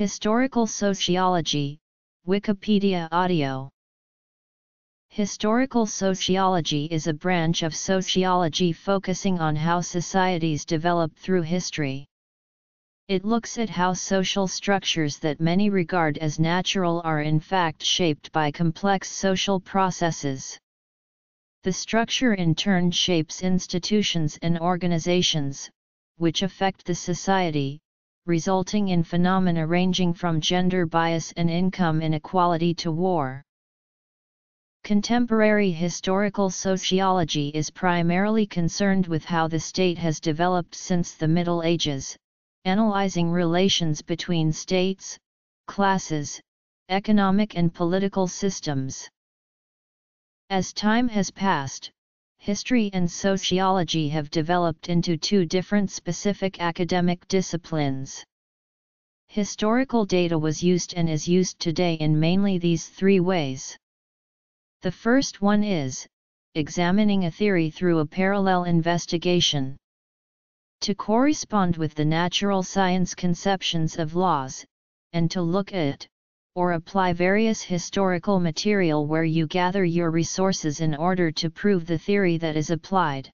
Historical sociology, Wikipedia audio. Historical sociology is a branch of sociology focusing on how societies develop through history. It looks at how social structures that many regard as natural are in fact shaped by complex social processes. The structure in turn shapes institutions and organizations, which affect the society, resulting in phenomena ranging from gender bias and income inequality to war. Contemporary historical sociology is primarily concerned with how the state has developed since the Middle Ages, analyzing relations between states, classes, economic and political systems. As time has passed, history and sociology have developed into two different specific academic disciplines. Historical data was used and is used today in mainly these three ways. The first one is examining a theory through a parallel investigation. To correspond with the natural science conceptions of laws, and to look at, or apply various historical material where you gather your resources in order to prove the theory that is applied.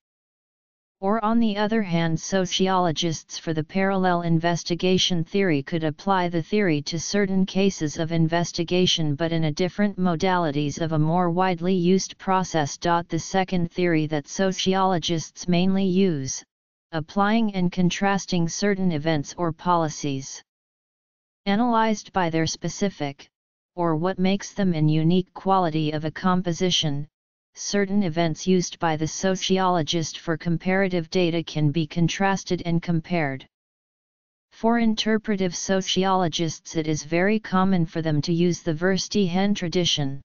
Or on the other hand, sociologists for the parallel investigation theory could apply the theory to certain cases of investigation but in a different modalities of a more widely used process. The second theory that sociologists mainly use, applying and contrasting certain events or policies, analyzed by their specific, or what makes them an unique quality of a composition. Certain events used by the sociologist for comparative data can be contrasted and compared. For interpretive sociologists, it is very common for them to use the Verstehen tradition.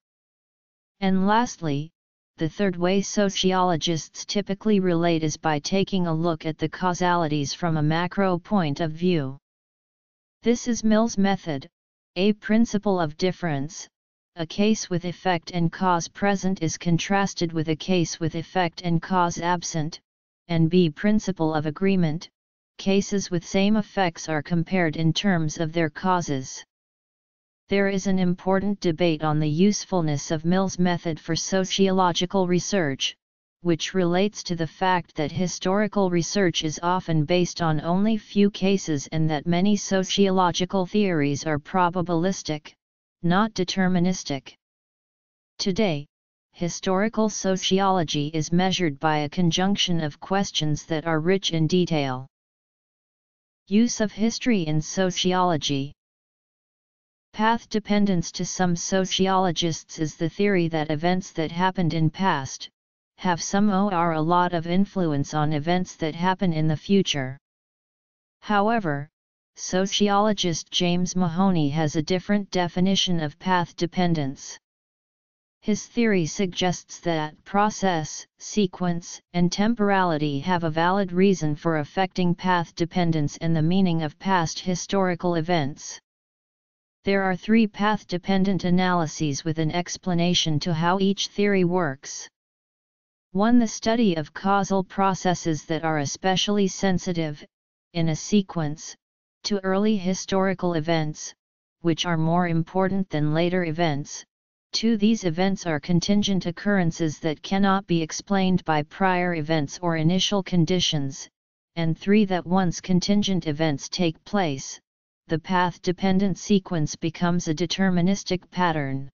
And lastly, the third way sociologists typically relate is by taking a look at the causalities from a macro point of view. This is Mill's method, a principle of difference. A case with effect and cause present is contrasted with a case with effect and cause absent, and B. principle of agreement, cases with same effects are compared in terms of their causes. There is an important debate on the usefulness of Mill's method for sociological research, which relates to the fact that historical research is often based on only few cases and that many sociological theories are probabilistic, not deterministic. Today, historical sociology is measured by a conjunction of questions that are rich in detail. Use of history in sociology. Path dependence to some sociologists is the theory that events that happened in past have some or a lot of influence on events that happen in the future. However, sociologist James Mahoney has a different definition of path dependence. His theory suggests that process, sequence, and temporality have a valid reason for affecting path dependence and the meaning of past historical events. There are three path-dependent analyses with an explanation to how each theory works. 1. The study of causal processes that are especially sensitive, in a sequence, to early historical events, which are more important than later events. 2. These events are contingent occurrences that cannot be explained by prior events or initial conditions, and 3. That once contingent events take place, the path-dependent sequence becomes a deterministic pattern.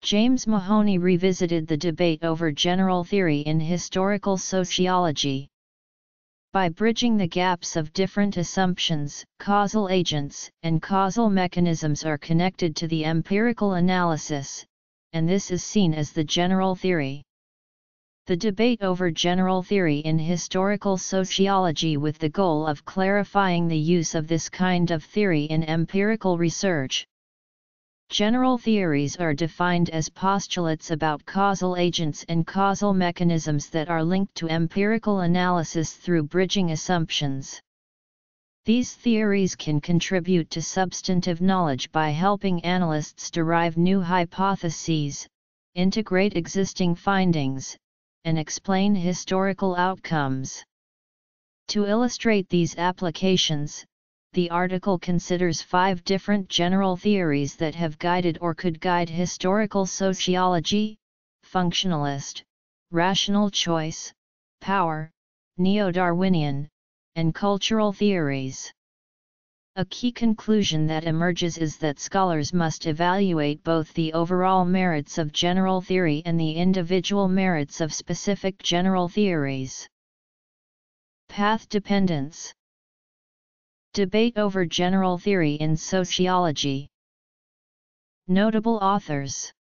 James Mahoney revisited the debate over general theory in historical sociology. By bridging the gaps of different assumptions, causal agents and causal mechanisms are connected to the empirical analysis, and this is seen as the general theory. The debate over general theory in historical sociology with the goal of clarifying the use of this kind of theory in empirical research. General theories are defined as postulates about causal agents and causal mechanisms that are linked to empirical analysis through bridging assumptions. These theories can contribute to substantive knowledge by helping analysts derive new hypotheses, integrate existing findings, and explain historical outcomes. To illustrate these applications, the article considers 5 different general theories that have guided or could guide historical sociology: functionalist, rational choice, power, neo-Darwinian, and cultural theories. A key conclusion that emerges is that scholars must evaluate both the overall merits of general theory and the individual merits of specific general theories. Path dependence. Debate over general theory in sociology. Notable authors.